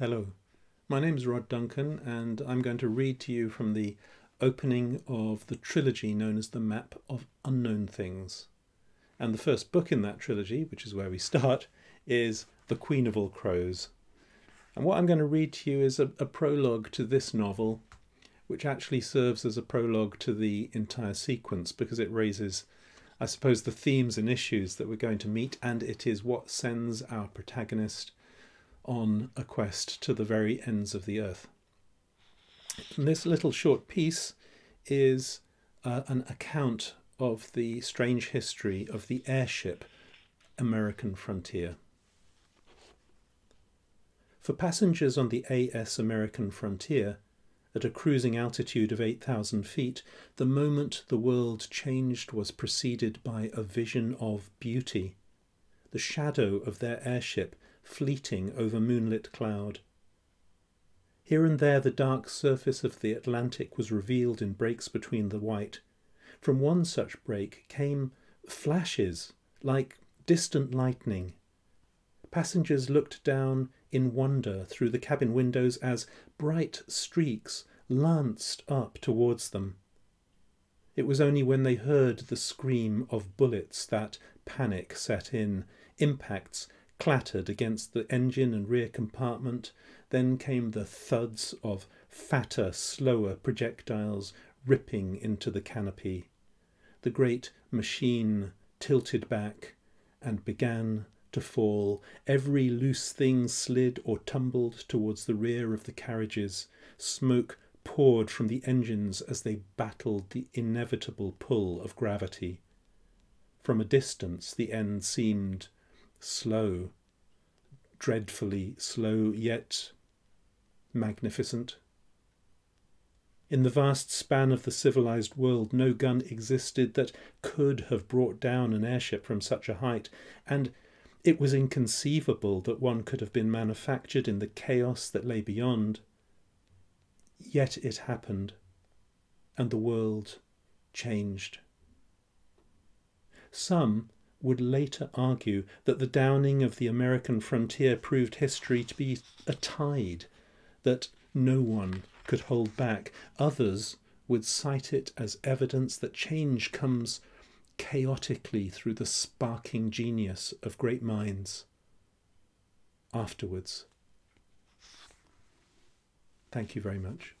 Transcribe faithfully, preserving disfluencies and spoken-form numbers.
Hello, my name is Rod Duncan and I'm going to read to you from the opening of the trilogy known as The Map of Unknown Things. And the first book in that trilogy, which is where we start, is The Queen of All Crows. And what I'm going to read to you is a, a prologue to this novel, which actually serves as a prologue to the entire sequence because it raises, I suppose, the themes and issues that we're going to meet, and it is what sends our protagonist on a quest to the very ends of the earth. And this little short piece is uh, an account of the strange history of the airship American Frontier. For passengers on the A S American Frontier, at a cruising altitude of eight thousand feet, the moment the world changed was preceded by a vision of beauty, the shadow of their airship fleeting over moonlit cloud. Here and there the dark surface of the Atlantic was revealed in breaks between the white. From one such break came flashes like distant lightning. Passengers looked down in wonder through the cabin windows as bright streaks lanced up towards them. It was only when they heard the scream of bullets that panic set in. Impacts clattered against the engine and rear compartment, then came the thuds of fatter, slower projectiles ripping into the canopy. The great machine tilted back and began to fall. Every loose thing slid or tumbled towards the rear of the carriages. Smoke poured from the engines as they battled the inevitable pull of gravity. From a distance the end seemed slow, dreadfully slow, yet magnificent. In the vast span of the civilized world, no gun existed that could have brought down an airship from such a height, and it was inconceivable that one could have been manufactured in the chaos that lay beyond. Yet it happened, and the world changed. Some would later argue that the downing of the American Frontier proved history to be a tide that no one could hold back. Others would cite it as evidence that change comes chaotically through the sparking genius of great minds afterwards. Thank you very much.